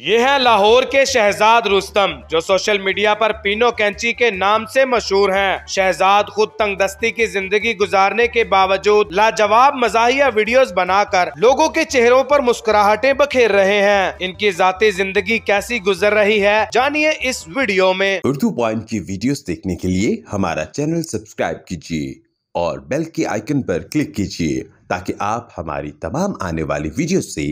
ये है लाहौर के शहजाद रुस्तम जो सोशल मीडिया पर पीनो कैंची के नाम से मशहूर हैं। शहजाद खुद तंगदस्ती की जिंदगी गुजारने के बावजूद लाजवाब मजाहिया वीडियोस बनाकर लोगों के चेहरों पर मुस्कुराहटें बखेर रहे हैं। इनकी जाती जिंदगी कैसी गुजर रही है, जानिए इस वीडियो में। उर्दू पॉइंट की वीडियोस देखने के लिए हमारा चैनल सब्सक्राइब कीजिए और बेल के आइकन पर क्लिक कीजिए ताकि आप हमारी तमाम आने वाली वीडियो से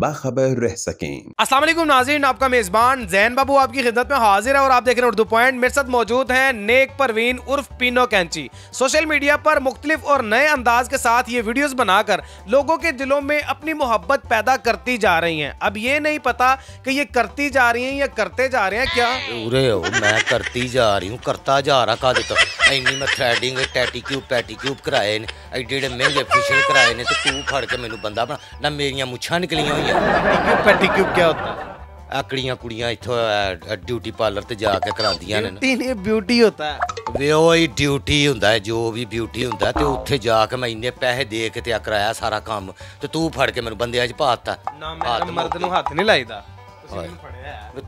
बाखबर रह सकें। अस्सलाम वालेकुम नाज़रीन, आपका मेजबान ज़ैन बाबू आपकी खिदमत में हाजिर है और आप देख रहे हैं उर्दू पॉइंट। मेरे साथ मौजूद हैं नेक परवीन उर्फ पीनो कैंची। सोशल मीडिया पर मुख्तलिफ और नए अंदाज के साथ ये वीडियोस बनाकर लोगों के दिलों में अपनी मोहब्बत पैदा करती जा रही हैं। अब ये नहीं पता कि ये करती जा रही हैं या करते जा रहे हैं क्या। मैं करती जा रही हूँ, करता जा रहा था ने तो तू फड़ के मैनू बंदा बना ना। मेरिया मुछा निकलियां हुई हैं। पेटीक्यूब क्या होता है? आकड़ियां कुड़ियां इथों ब्यूटी पार्लर ते जाके करांदियां ने। तीन ब्यूटी होता है वे ओही ड्यूटी हुंदा है, जो भी ब्यूटी हुंदा है ते उत्थे जाके मैं इन्ने पैसे दे के ते कराया सारा काम ते तू फड़ के मैनू बंदेया च पाता। ना मैं मर्द नू हाथ नहीं लाईदा।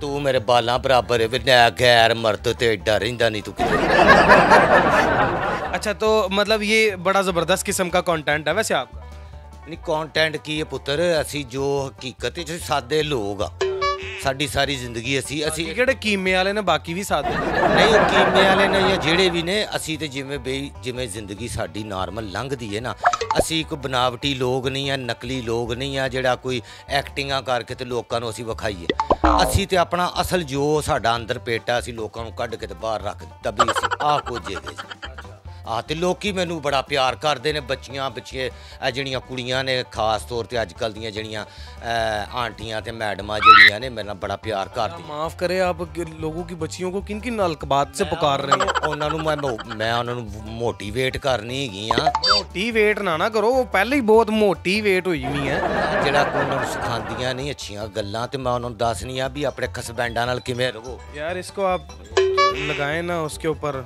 तू मेरे बालां बराबर है, गैर मर्द ते डर रहिंदा नहीं तू किते। अच्छा, तो मतलब ये बड़ा ज़बरदस्त किस्म का कंटेंट है वैसे आपका? नहीं, कंटेंट की है पुत्र, असी जो हकीकत है सादे लोग आ, साड़ी सारी जिंदगी असी असी जेड़े कीमे वाले ने, बाकी भी सादे नहीं कीमे वाले ने या जेड़े भी ने, असी ते जिवें बई जिवें जिंदगी साडी नॉर्मल लंघदी है ना, असी कोई बनावटी लोग नहीं है, नकली लोग नहीं है जेड़ा कोई एक्टिंगां करके ते लोकां नू असी विखाईए। असी ते अपना असल जो साडा अंदर पेटा असी लोकां नू कढ के ते बाहर रख दित्ता भी असी आ कुछ आते। लोग मैनू बड़ा प्यार करते हैं, बच्चियां बच्चे जड़ियाँ कुड़ियां ने, खास तौर पर अजकल दियां जड़ियां आंटियां ते मैडमां जड़ियां ने, मेरे नाल बड़ा प्यार करती। माफ़ करे आप लोगों की बच्चियों को किन किन अलकबात से पुकार रहे हैं? मैं उन्होंने मोटीवेट करनी है। मोटीवेट ना करो, वो पहले ही बहुत मोटीवेट हुई हुई है। जरा उन्होंने सिखादियाँ नहीं अच्छियाँ गल्लां ते मैं उन्होंने दसनी आ भी अपने हसबैंडा नाल किवें रहो। यार इसको आप लगाए ना उसके ऊपर।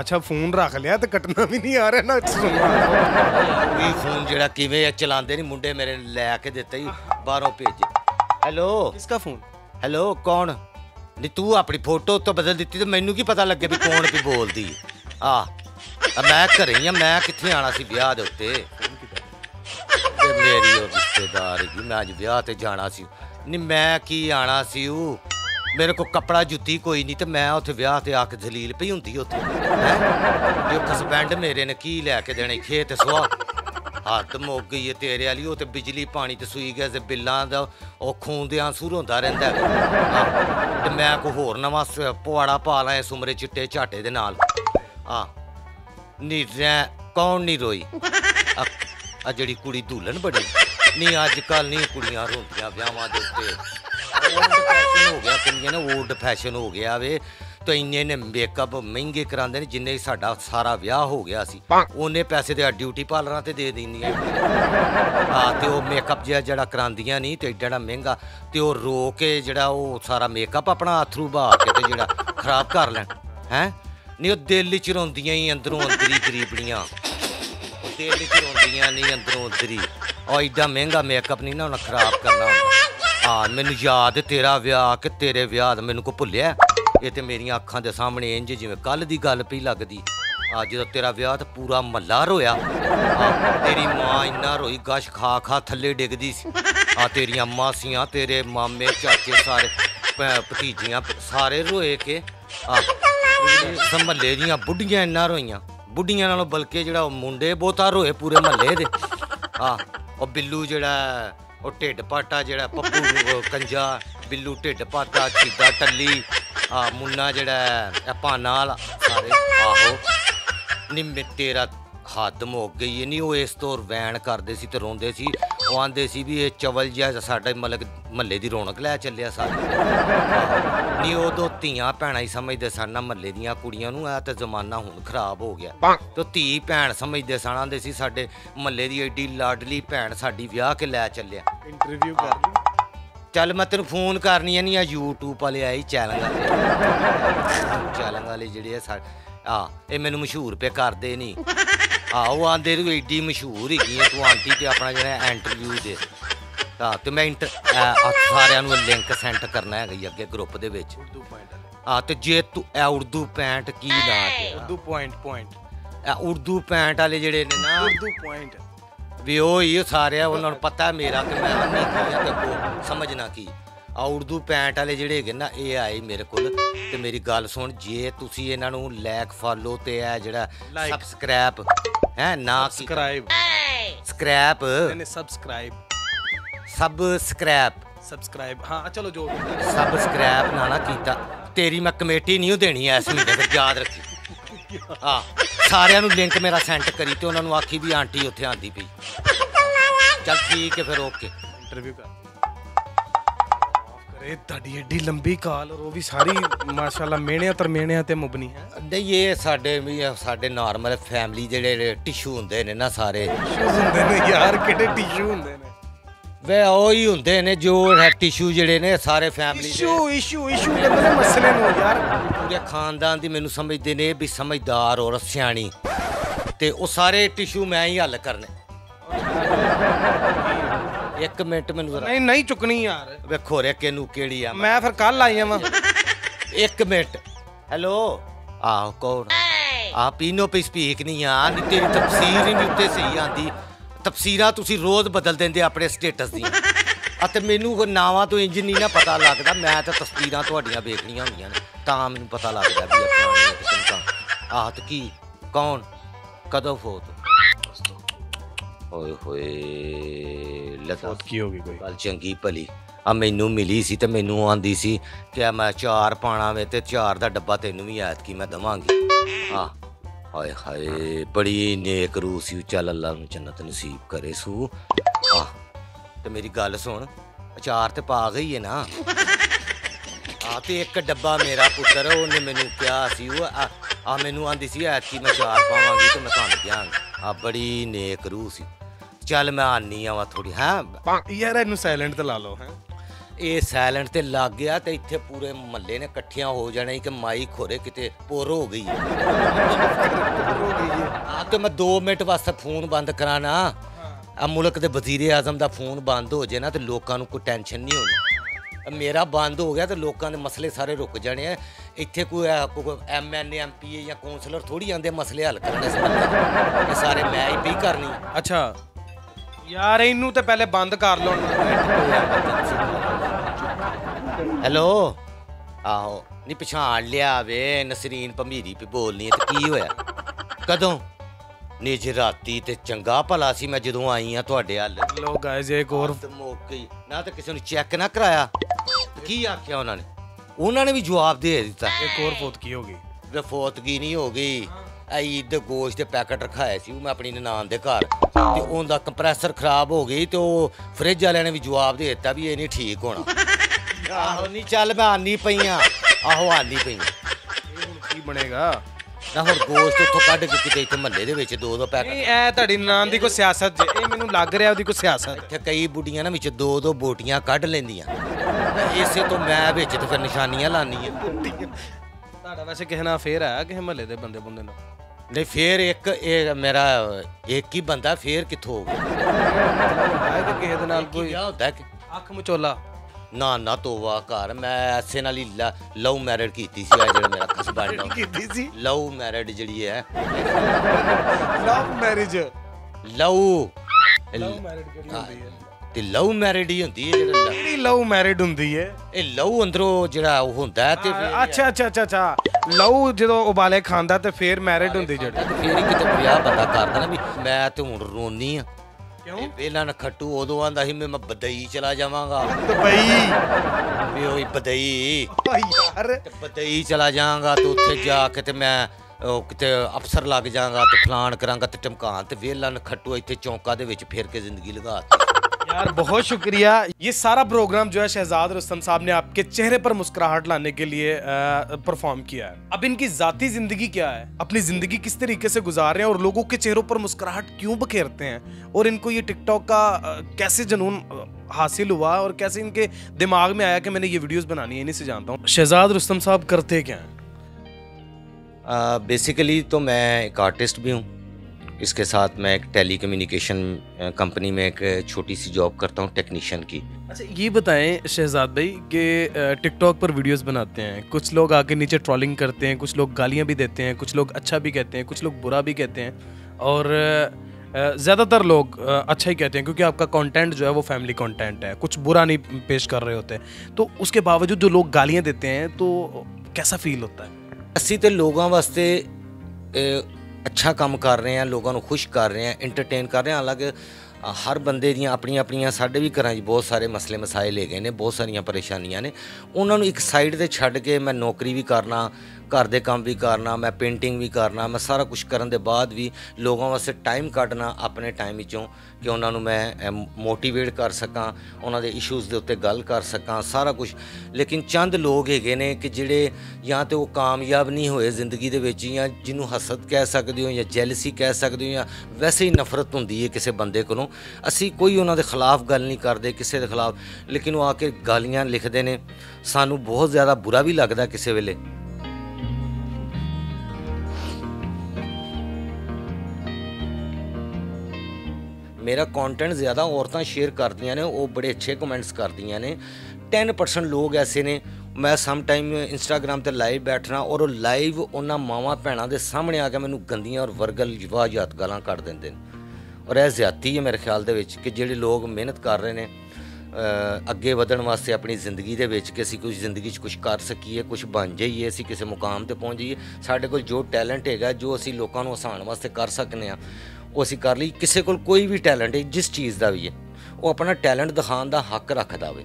अच्छा फोन रख लिया तो कटना भी नहीं आ रहा ना। कोई फोन जरा किवें चलांदे नहीं मुंडे मेरे लैके दिता ही बाहरों भेजे। हेलो किसका फोन? हेलो कौन? नहीं तू अपनी फोटो तो बदल दी तो मैनू की पता लगे भी कौन भी बोलती आ। मैं घर ही मैं कित्थे आना सी ब्याह दे उत्ते, मेरी रिश्तेदार ही मैं अज ब्याह ते जाना सी। नहीं मैं की आना सी, मेरे को कपड़ा जुत्ती कोई नहीं तो मैं उत्थे ब्याह ते आके जलील पई हुंदी। उत्थे जो हसबैंड मेरे ने की लैके देने खेत सुहा। हद मुक गई है तेरे वाली, ते बिजली पानी ते सूई गैस बिल्लां दा ओ खून दे आंसू रोंदा रहिंदा है। ते मैं कोई होर नवां पवाड़ा पा लां इस उमरे चिट्टे झाटे दे नाल। हां नी कौन नी रोई आ जड़ी कुड़ी दुल्हन बड़ी नी। अजकल नहीं कुड़ियां रोंदियां ब्याहां दे उत्ते। हो गया कहीं ना ओल्ड फैशन हो गया वे तो इन्ने मेकअप महंगे कराते हैं जिन्हें साडा सारा ब्याह हो गया सी। उन्हें पैसे तो ब्यूटी पार्लर से दे देनी है। हाँ तो वह मेकअप जरा करांदियां नहीं तो एडा महंगा तो वह रो के जरा सारा मेकअप अपना अथरू बहा के तो जरा खराब कर लैन है। नहीं वह दिल च रोंदियां ही अंदरों अंदर ही गरीबड़ियां, दिल च रोंदियां नहीं अंदरों अंदर ही। और एडा महंगा मेकअप नहीं ना उन्हें खराब करना। हाँ मैनू याद तेरा ब्याह के तेरे ब्याह मैनू को भुलिया। ये तो मेरिया अखां दे सामने इंज जिवें कल दी गल पई लगदी। जो तेरा ब्याह तो पूरा महला रोया। तेरी मां इन्ना रोई गश खा खा थले डिगदी सी। तेरियां मासियां तेरे मामे चाचे सारे भतीजियां सारे रोए के महल्ले दियां बुढ़ियां इन्ना रोइयां। बुढ़ियां नालों बल्कि जो मुंडे बहुता रोए पूरे महल्ले दे। और बिल्लू जड़ा और ढिड पाटा जड़ा पप्पू कंजा बिल्लू ढिड पाटा चीदा टल्ली मुन्ना जड़ा पाना सारे आहो। नहीं तेरा हद मुक गई है। नहीं वो इस तौर वैन करते सी ते रोंदे सी। वो आंदे सी भी ये चवल जिहा साडे महल्ले दी रौनक लै चलिया सारे। नहीं उदों धीआं भैणां ही समझदे सन ना महल्ले दियां कुड़ियां नूं। आ ते जमाना हुण खराब हो गया। तो धी भैण समझदे सन, आंदे सी साडे महल्ले दी एडी लाडली भैण साडी ब्याह के लै चलिया। इंटरव्यू कर चल मैं तेन फोन करनी है। नहीं यूट्यूब वाले आई चैनल वाले जेहड़े ये मैनू मशहूर पे करदे नहीं। आहो आंदे एड्डी मशहूर हैगी तू आंटी ते अपना जरा इंटरव्यू दे। हाँ तो मैं इंटर सारे लिंक सेंड करना है अगे ग्रुप दे विच उर्दू पॉइंट। हाँ तो जे तू उर्दू पॉइंट की ना उर्दू पॉइंट उर्दू पॉइंट वाले जेडे ने ना उर्दू पॉइंट भी वो ही सारे उन्होंने पता है मेरा कि मैं समझना की उर्दू पैंट वाले जोड़े है ना ये आए मेरे को मेरी गल सुन जे तुम इन्हों लाइक फॉलो तो है जरा सबसक्राइब है ना सबसक्राइब हाँ चलो जो सबसक्राइब ना ना कीता तेरी मैं कमेटी नहीं देनी है इस महीने याद रखी। हाँ सारे लिंक मेरा सेंड करी तो उन्होंने आखी भी आंटी उत्थे आंदी पई। चल ठीक है फिर ओके इंटरव्यू कर एडी लंबी काल और वो भी सारी माशाल्लाह मेहने तरमेहने ते मुबनी है नहीं ये साडे नॉर्मल फैमिली जेडे टिशू हुंदे ने ना सारे टिशू हुंदे ने यार केडे टिशू हुंदे ने वे ओ ही हुंदे ने जो टिशू जेडे ने सारे फैमिली इशू इशू इशू लंदे मसले नो यार पूरे खानदान दी मेनू समझदे ने भी समझदार और सियाणी ते ओ सारे टिशू मैं ही हल करने। एक मिनट मैं नहीं नहीं चुकनी यार वे खोरे केनू केड़ी आ मैं फिर कल आई आवा। एक मिनट हेलो आओ कौन आ पीनो पे स्पीक नहीं आ नी तेरी तफसीर ही नहीं उत्ते सही आंदी तफसीरा तुसी रोज बदल देंदे अपने स्टेटस दी अते मेनू को नावा तो इंज नहीं ना पता लगदा मैं तो तस्वीरां तुहाडीयां देखनियां हुंदियां ने तां मैनू पता लगदा भी अपना आ ते की कौन कदों फोत चंगी भली आ मैनू मिली सी ते मैनू आंदी सी कि मैं चार पाना वे ते चार दा डब्बा तेनू भी ऐतकी मैं दवांगी। हाँ हाय हाय बड़ी नेक रूह सी चल अल्लाह नू जन्नत नसीब करे सू। हाँ ते मेरी गल सुन अचार ते पा गई है ना हाँ ते एक डब्बा मेरा पुत्तर उन्हें मैनू क्या सी आ मैनू आंदी सी ऐतकी मैं चार पावांगी ते मैं तुहानू देवांगी आ बड़ी नेक रूह सी चल मैं आनी आवा थोड़ी हाँ यार इनू साइलेंट तो ला लो है ये साइलेंट तो लग गया तो इतने पूरे महल्ले ने कट्ठियां हो जाने कि माई खोरे कितने पोर हो गई है। हाँ तो मैं 2 मिनट वास्ते फोन बंद कराना मुल्क के वजीर आजम का फोन बंद हो जाए ना तो लोगों कोई टेंशन नहीं होनी मेरा बंद हो गया तो लोगों के मसले सारे रुक जाने हैं इतने कोई MNA MPA या कौंसलर थोड़ी आते मसले हल करने सारे मैं ही करनी। अच्छा यार इनू तो पहले बंद कर लो। हेलो आहो नहीं पछाण लिया वे नसरीन भमीरी पे बोलनी तो की होया कदों नहीं जी राती ते चंगा भला सी मैं जदों आई हाँ तुहाडे हल लो गाइस एक और मुक गई ना तो किसी ने चेक ना कराया की आख्या उन्होंने भी जवाब दे दिता एक और फौतगी हो गई वे फौतगी नहीं हो गई ईद गोश्त के पैकेट रखाए सी मैं अपनी ननान के घर तो उनका कंप्रैसर खराब हो गई तो फ्रिज वाले ने भी जवाब दे दिता भी ये नहीं ठीक होना। आहो नहीं चल मैं आनी पई हाँ आहो आनी पई की बनेगा ना हम गोश्त उतो कढ़ के कितने इतने महल्ले के दो पैकेट ऐ ननान की कोई सियासत जे ये मैनू लग रहा कोई सियासत इतने कई बुढ़िया ना विच दो बोटियां कढ़ लैंदियां इसे तो मैं बिच तो फिर निशानियां लानी है वैसे कहना अफेयर है कि महल्ले दे बंदे बंदे ना नहीं फिर एक मेरा एक ही बंदा फिर कितों अख मचोला ना ना तोबा कर मैं ऐसे नाल ही लव मैरिड कीती सी जेड़ा मेरा हस्बैंड कीती सी लव मैरिड जेड़ी है लव मैरिज लव मैरिड केड़ी होंदी है ते लव मैरिड ही होंदी है जेड़ा लव मैरिड होंदी है ए लव अंदरों जेड़ा ओ होंदा है ते अच्छा अच्छा अच्छा अच्छा लव जदों उबाले खांदा ते फिर मैरिड होंदी जेड़ा ते फिर किते ब्याह बंदा करदा ना भी मैं ते हुण रोनी आ क्यों वेला ना खट्टू ओदों आंदा ही मैं बदई चला जावांगा दुबई वे ओए बदई ओ यार ते बदई चला जावांगा ते उत्थे जाके ते मैं किते अफसर लग जावांगा ते फलान करांगा ते टमकान ते वेला ना खट्टू इत्थे चौंका दे विच फेर के जिंदगी लगा यार बहुत शुक्रिया। ये सारा प्रोग्राम जो है शहजाद रुस्तम साहब ने आपके चेहरे पर मुस्कुराहट लाने के लिए परफॉर्म किया है। अब इनकी जाती जिंदगी क्या है अपनी जिंदगी किस तरीके से गुजार रहे हैं और लोगों के चेहरों पर मुस्कुराहट क्यों बखेरते हैं और इनको ये टिकटॉक का कैसे जुनून हासिल हुआ और कैसे इनके दिमाग में आया कि मैंने ये वीडियोस बनानी है इन्हीं से जानता हूँ। शहजाद रुस्तम साहब करते क्या हैं? बेसिकली तो मैं एक आर्टिस्ट भी हूँ इसके साथ मैं एक टेलीकम्युनिकेशन कंपनी में एक छोटी सी जॉब करता हूँ टेक्नीशियन की। अच्छा ये बताएं शहजाद भाई कि टिकटॉक पर वीडियोस बनाते हैं, कुछ लोग आके नीचे ट्रॉलिंग करते हैं, कुछ लोग गालियाँ भी देते हैं, कुछ लोग अच्छा भी कहते हैं, कुछ लोग बुरा भी कहते हैं, और ज़्यादातर लोग अच्छा ही कहते हैं क्योंकि आपका कंटेंट जो है वो फैमिली कंटेंट है, कुछ बुरा नहीं पेश कर रहे होते। तो उसके बावजूद जो लोग गालियाँ देते हैं तो कैसा फील होता है? असली तो लोगों वास्ते अच्छा काम कर रहे हैं, लोगों को खुश कर रहे हैं, इंटरटेन कर रहे हैं। हालांकि हर बंदे दियां अपनियां अपनियां साढ़े भी घर बहुत सारे मसले मसाइल है ने, बहुत सारिया परेशानियां ने, उन्होंने एक साइड से छड़ के मैं नौकरी भी करना, घर के काम भी करना, मैं पेंटिंग भी करना, मैं सारा कुछ करने के बाद भी लोगों वास्ते टाइम काटना अपने टाइम विचों कि उन्होंने मैं मोटीवेट कर सकां, उन्होंने इशूज़ के उत्ते गल कर सकां, सारा कुछ। लेकिन चंद लोग है ने कि जिहड़े या तो वो कामयाब नहीं होए जिंदगी दे विच, या जिन्होंने हसद कह सकते हो, या जैलसी कह सकते हो, या वैसे ही नफरत होंदी है किसी बंदे को। असी कोई उन्होंने खिलाफ गल नहीं करते किसी के खिलाफ, लेकिन वो आके गालियाँ लिखते हैं, सानू बहुत ज़्यादा बुरा भी लगता किसी वेले। मेरा कंटेंट ज़्यादा औरतें शेयर कर दिया ने, वो बड़े अच्छे कमेंट्स कर दिया ने। 10% लोग ऐसे ने मैं समटाइम इंस्टाग्राम पर लाइव बैठना और लाइव उन्होंने मावां भैनों के सामने आके मैं गंदियां और वर्गल वाहियात गालां कढ़ देंदे ने, और यह ज़्यादती है मेरे ख्याल दे विच कि जिहड़े लोग मेहनत कर रहे हैं अगे वधण वास्ते अपनी जिंदगी दे विच कि असीं कुछ जिंदगी कुछ कर सकीए, कुछ बन जाइए, असीं किसी मुकाम ते पहुँच जाइए, साडे कोल जो टैलेंट हैगा जो असीं लोकां नूं हसाउण वास्ते कर सकने आ वो असीं कर लई। किसी कोल कोई भी टैलेंट है जिस चीज़ का भी है वो अपना टैलेंट दिखाने का हक रखदा वे,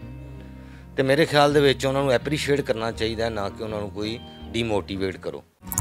तो मेरे ख्याल दे विच उन्हां नूं एप्रीशिएट करना चाहिए ना कि उन्हां नूं कोई डीमोटिवेट करो।